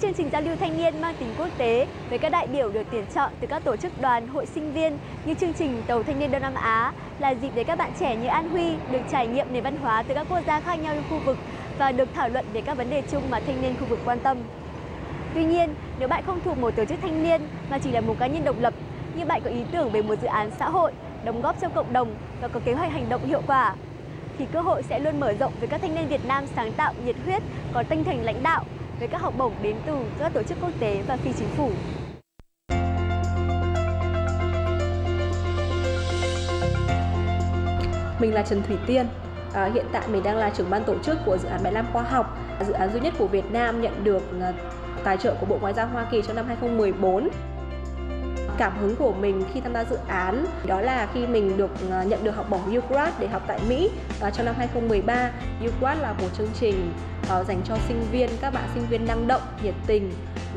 các chương trình giao lưu thanh niên mang tính quốc tế với các đại biểu được tuyển chọn từ các tổ chức đoàn, hội sinh viên như chương trình Tàu Thanh niên Đông Nam Á là dịp để các bạn trẻ như An Huy được trải nghiệm nền văn hóa từ các quốc gia khác nhau trong khu vực và được thảo luận về các vấn đề chung mà thanh niên khu vực quan tâm. Tuy nhiên, nếu bạn không thuộc một tổ chức thanh niên mà chỉ là một cá nhân độc lập, nhưng bạn có ý tưởng về một dự án xã hội, đóng góp cho cộng đồng và có kế hoạch hành động hiệu quả, thì cơ hội sẽ luôn mở rộng với các thanh niên Việt Nam sáng tạo, nhiệt huyết, có tinh thần lãnh đạo, với các học bổng đến từ các tổ chức quốc tế và phi chính phủ. Mình là Trần Thủy Tiên, hiện tại mình đang là trưởng ban tổ chức của dự án Mê Nam Khoa Học, dự án duy nhất của Việt Nam nhận được tài trợ của Bộ Ngoại giao Hoa Kỳ trong năm 2014. Cảm hứng của mình khi tham gia dự án đó là khi mình nhận được học bổng UGRAD để học tại Mỹ và trong năm 2013. UGRAD là một chương trình dành cho sinh viên, các bạn sinh viên năng động, nhiệt tình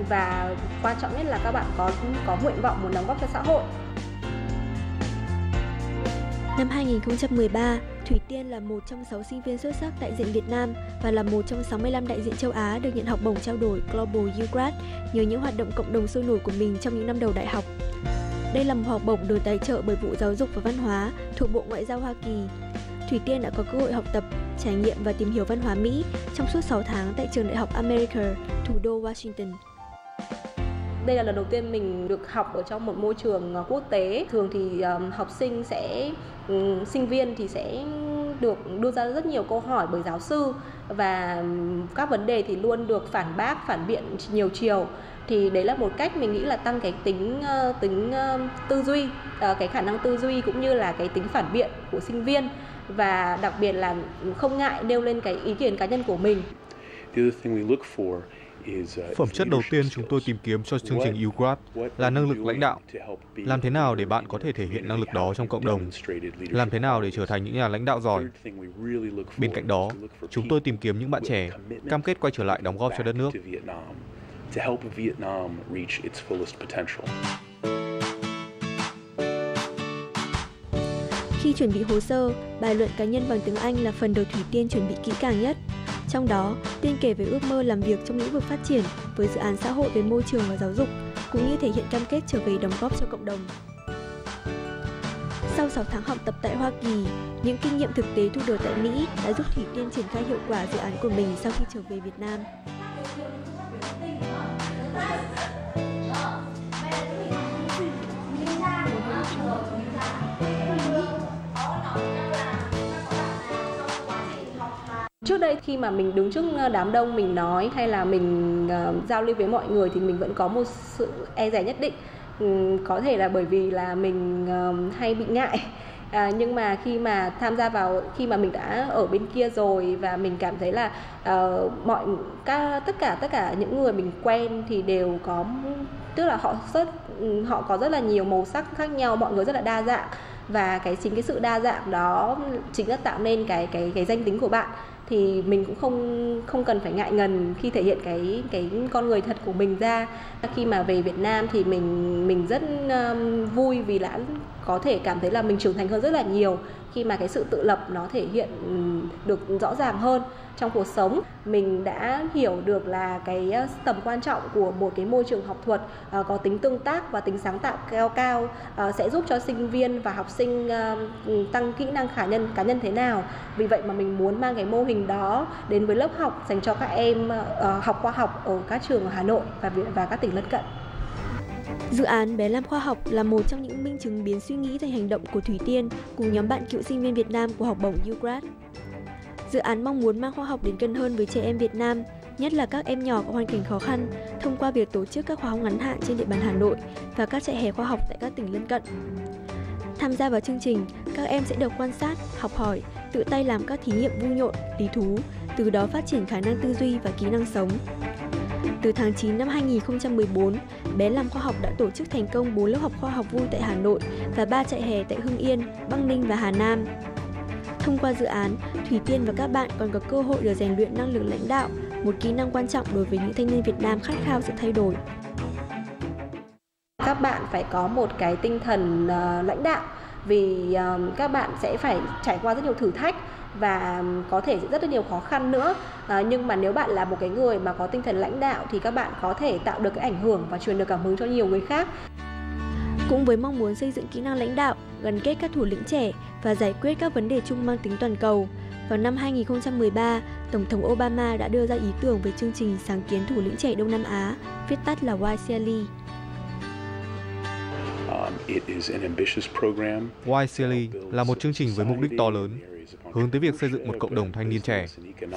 và quan trọng nhất là các bạn có nguyện vọng muốn đóng góp cho xã hội. Năm 2013, Thủy Tiên là một trong 6 sinh viên xuất sắc đại diện Việt Nam và là một trong 65 đại diện châu Á được nhận học bổng trao đổi Global UGRAD nhờ những hoạt động cộng đồng sôi nổi của mình trong những năm đầu đại học. Đây là một học bổng được tài trợ bởi Bộ Giáo dục và Văn hóa thuộc Bộ Ngoại giao Hoa Kỳ. Thủy Tiên đã có cơ hội học tập, trải nghiệm và tìm hiểu văn hóa Mỹ trong suốt 6 tháng tại trường đại học America, thủ đô Washington. Đây là lần đầu tiên mình được học ở trong một môi trường quốc tế. Thường thì sinh viên thì sẽ được đưa ra rất nhiều câu hỏi bởi giáo sư và các vấn đề thì luôn được phản bác, phản biện nhiều chiều. Thì đấy là một cách mình nghĩ là tăng cái tính tư duy, cái khả năng tư duy cũng như là cái tính phản biện của sinh viên và đặc biệt là không ngại nêu lên cái ý kiến cá nhân của mình. Phẩm chất đầu tiên chúng tôi tìm kiếm cho chương trình UGRAD là năng lực lãnh đạo. Làm thế nào để bạn có thể thể hiện năng lực đó trong cộng đồng? Làm thế nào để trở thành những nhà lãnh đạo giỏi? Bên cạnh đó, chúng tôi tìm kiếm những bạn trẻ cam kết quay trở lại đóng góp cho đất nước. Khi chuẩn bị hồ sơ, bài luận cá nhân bằng tiếng Anh là phần đầu Thủy Tiên chuẩn bị kỹ càng nhất. Trong đó, Tiên kể về ước mơ làm việc trong lĩnh vực phát triển với dự án xã hội về môi trường và giáo dục, cũng như thể hiện cam kết trở về đóng góp cho cộng đồng. Sau 6 tháng học tập tại Hoa Kỳ, những kinh nghiệm thực tế thu được tại Mỹ đã giúp Thủy Tiên triển khai hiệu quả dự án của mình sau khi trở về Việt Nam. Trước đây khi mà mình đứng trước đám đông mình nói hay là mình giao lưu với mọi người thì mình vẫn có một sự e dè nhất định, có thể là bởi vì là mình hay bị ngại, nhưng mà khi mà mình đã ở bên kia rồi và mình cảm thấy là tất cả những người mình quen thì đều có, tức là họ có rất là nhiều màu sắc khác nhau, mọi người rất là đa dạng và chính cái sự đa dạng đó chính là tạo nên cái danh tính của bạn. Thì mình cũng không cần phải ngại ngần khi thể hiện cái con người thật của mình ra. Khi mà về Việt Nam thì mình rất vui vì đã có thể cảm thấy là mình trưởng thành hơn rất là nhiều khi mà cái sự tự lập nó thể hiện được rõ ràng hơn trong cuộc sống. Mình đã hiểu được là cái tầm quan trọng của một cái môi trường học thuật có tính tương tác và tính sáng tạo cao sẽ giúp cho sinh viên và học sinh tăng kỹ năng cá nhân thế nào. Vì vậy mà mình muốn mang cái mô hình đó đến với lớp học dành cho các em học khoa học ở các trường ở Hà Nội và các tỉnh lân cận. Dự án Bé Lam Khoa học là một trong những minh chứng biến suy nghĩ thành hành động của Thủy Tiên cùng nhóm bạn cựu sinh viên Việt Nam của học bổng UGRAD. Dự án mong muốn mang khoa học đến gần hơn với trẻ em Việt Nam, nhất là các em nhỏ có hoàn cảnh khó khăn, thông qua việc tổ chức các khóa học ngắn hạn trên địa bàn Hà Nội và các trại hè khoa học tại các tỉnh lân cận. Tham gia vào chương trình, các em sẽ được quan sát, học hỏi, tự tay làm các thí nghiệm vui nhộn, lý thú, từ đó phát triển khả năng tư duy và kỹ năng sống. Từ tháng 9 năm 2014, Bé Làm Khoa học đã tổ chức thành công 4 lớp học khoa học vui tại Hà Nội và 3 trại hè tại Hưng Yên, Bắc Ninh và Hà Nam. Thông qua dự án, Thủy Tiên và các bạn còn có cơ hội được rèn luyện năng lực lãnh đạo, một kỹ năng quan trọng đối với những thanh niên Việt Nam khát khao sự thay đổi. Các bạn phải có một cái tinh thần lãnh đạo vì các bạn sẽ phải trải qua rất nhiều thử thách và có thể rất là nhiều khó khăn nữa. Nhưng mà nếu bạn là một cái người mà có tinh thần lãnh đạo thì các bạn có thể tạo được cái ảnh hưởng và truyền được cảm hứng cho nhiều người khác. Cũng với mong muốn xây dựng kỹ năng lãnh đạo, gắn kết các thủ lĩnh trẻ và giải quyết các vấn đề chung mang tính toàn cầu, vào năm 2013, Tổng thống Obama đã đưa ra ý tưởng về chương trình sáng kiến thủ lĩnh trẻ Đông Nam Á, viết tắt là YCLI. YCLI là một chương trình với mục đích to lớn, hướng tới việc xây dựng một cộng đồng thanh niên trẻ,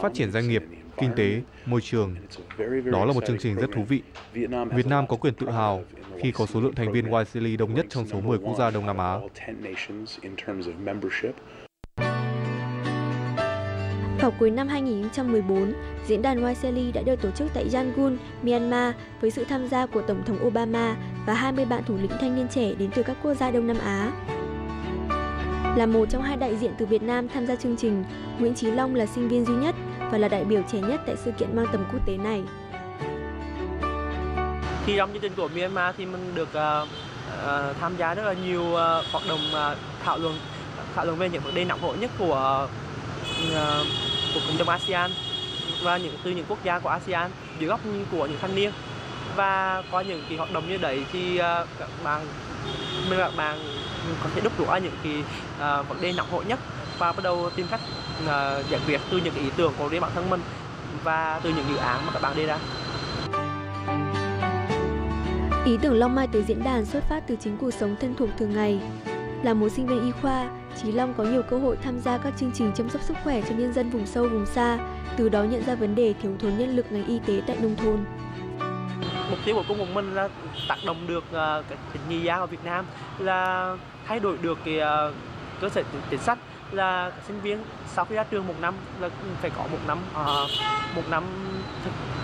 phát triển doanh nghiệp, kinh tế, môi trường. Đó là một chương trình rất thú vị. Việt Nam có quyền tự hào khi có số lượng thành viên YCLI đông nhất trong số 10 quốc gia Đông Nam Á. Vào cuối năm 2014, diễn đàn YCLI đã được tổ chức tại Yangon, Myanmar với sự tham gia của Tổng thống Obama và 20 bạn thủ lĩnh thanh niên trẻ đến từ các quốc gia Đông Nam Á. Là một trong hai đại diện từ Việt Nam tham gia chương trình, Nguyễn Chí Long là sinh viên duy nhất và là đại biểu trẻ nhất tại sự kiện mang tầm quốc tế này. Khi trong chương trình của Myanmar thì mình được tham gia rất là nhiều hoạt động thảo luận về những vấn đề nóng hổi nhất của cộng đồng ASEAN và từ những quốc gia của ASEAN dưới góc của những thanh niên. Và qua những kỳ hoạt động như đấy thì các bạn có thể đúc rút những cái vấn đề nóng hổi nhất và bắt đầu tìm cách giải quyết từ những ý tưởng của riêng bản thân mình và từ những dự án mà các bạn đề ra. Ý tưởng long mai từ diễn đàn xuất phát từ chính cuộc sống thân thuộc thường ngày. Là một sinh viên y khoa, Chí Long có nhiều cơ hội tham gia các chương trình chăm sóc sức khỏe cho nhân dân vùng sâu, vùng xa, từ đó nhận ra vấn đề thiếu thốn nhân lực ngành y tế tại nông thôn. Mục tiêu của công mình là tác động được cái nghề giáo ở Việt Nam, là thay đổi được cái cơ sở chính sách, là sinh viên sau khi ra trường một năm là phải có một năm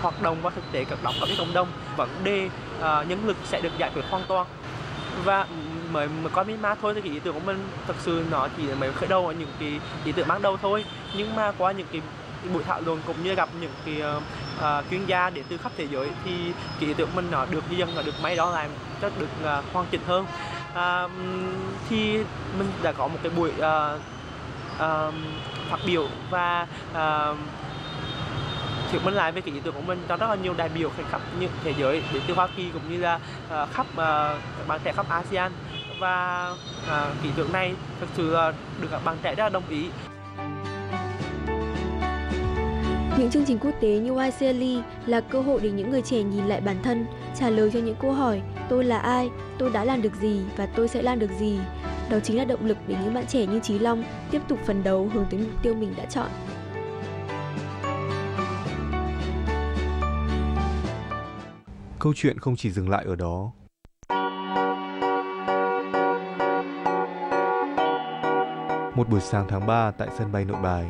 hoạt động và thực tế cộng đồng ở với cộng đồng. Vấn đề nhân lực sẽ được giải quyết hoàn toàn. Và mới có Myanmar thôi thì cái ý tưởng của mình thật sự nó chỉ là mới khởi đầu ở những cái ý tưởng ban đầu thôi, nhưng mà qua những cái buổi thảo luận cũng như gặp những cái chuyên gia đến từ khắp thế giới thì cái ý tưởng mình nó được được máy đó làm cho được hoàn chỉnh hơn. Thì mình đã có một cái buổi phát biểu và thuyết minh lại về cái ý tưởng của mình cho rất là nhiều đại biểu khắp những thế giới đến từ Hoa Kỳ cũng như là khắp các bạn trẻ khắp ASEAN, và ý tưởng này thực sự được các bạn trẻ rất là đồng ý. Những chương trình quốc tế như YCLI là cơ hội để những người trẻ nhìn lại bản thân, trả lời cho những câu hỏi tôi là ai, tôi đã làm được gì và tôi sẽ làm được gì. Đó chính là động lực để những bạn trẻ như Chí Long tiếp tục phấn đấu hướng tới mục tiêu mình đã chọn. Câu chuyện không chỉ dừng lại ở đó. Một buổi sáng tháng 3 tại sân bay Nội Bài,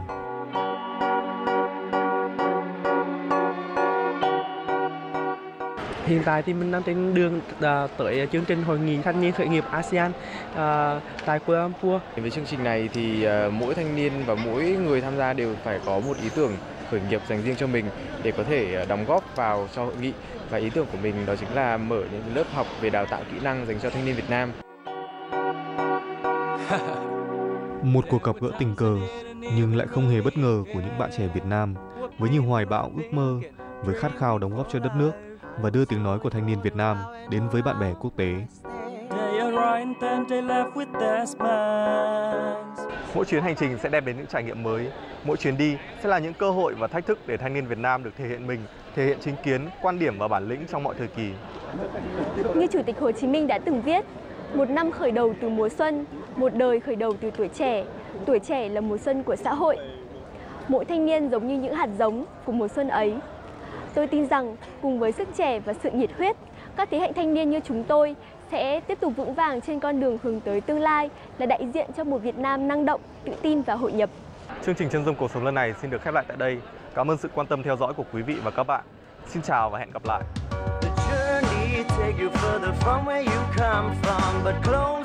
hiện tại thì mình đang trên đường tới chương trình hội nghị thanh niên khởi nghiệp ASEAN tại Kuala Lumpur. Với chương trình này thì mỗi thanh niên và mỗi người tham gia đều phải có một ý tưởng khởi nghiệp dành riêng cho mình để có thể đóng góp vào cho hội nghị. Và ý tưởng của mình đó chính là mở những lớp học về đào tạo kỹ năng dành cho thanh niên Việt Nam. Một cuộc gặp gỡ tình cờ nhưng lại không hề bất ngờ của những bạn trẻ Việt Nam với nhiều hoài bão, ước mơ, với khát khao đóng góp cho đất nước và đưa tiếng nói của thanh niên Việt Nam đến với bạn bè quốc tế. Mỗi chuyến hành trình sẽ đem đến những trải nghiệm mới. Mỗi chuyến đi sẽ là những cơ hội và thách thức để thanh niên Việt Nam được thể hiện mình, thể hiện chính kiến, quan điểm và bản lĩnh trong mọi thời kỳ. Như Chủ tịch Hồ Chí Minh đã từng viết, một năm khởi đầu từ mùa xuân, một đời khởi đầu từ tuổi trẻ là mùa xuân của xã hội. Mỗi thanh niên giống như những hạt giống của mùa xuân ấy. Tôi tin rằng cùng với sức trẻ và sự nhiệt huyết, các thế hệ thanh niên như chúng tôi sẽ tiếp tục vững vàng trên con đường hướng tới tương lai là đại diện cho một Việt Nam năng động, tự tin và hội nhập. Chương trình Chân dung cuộc sống lần này xin được khép lại tại đây. Cảm ơn sự quan tâm theo dõi của quý vị và các bạn. Xin chào và hẹn gặp lại.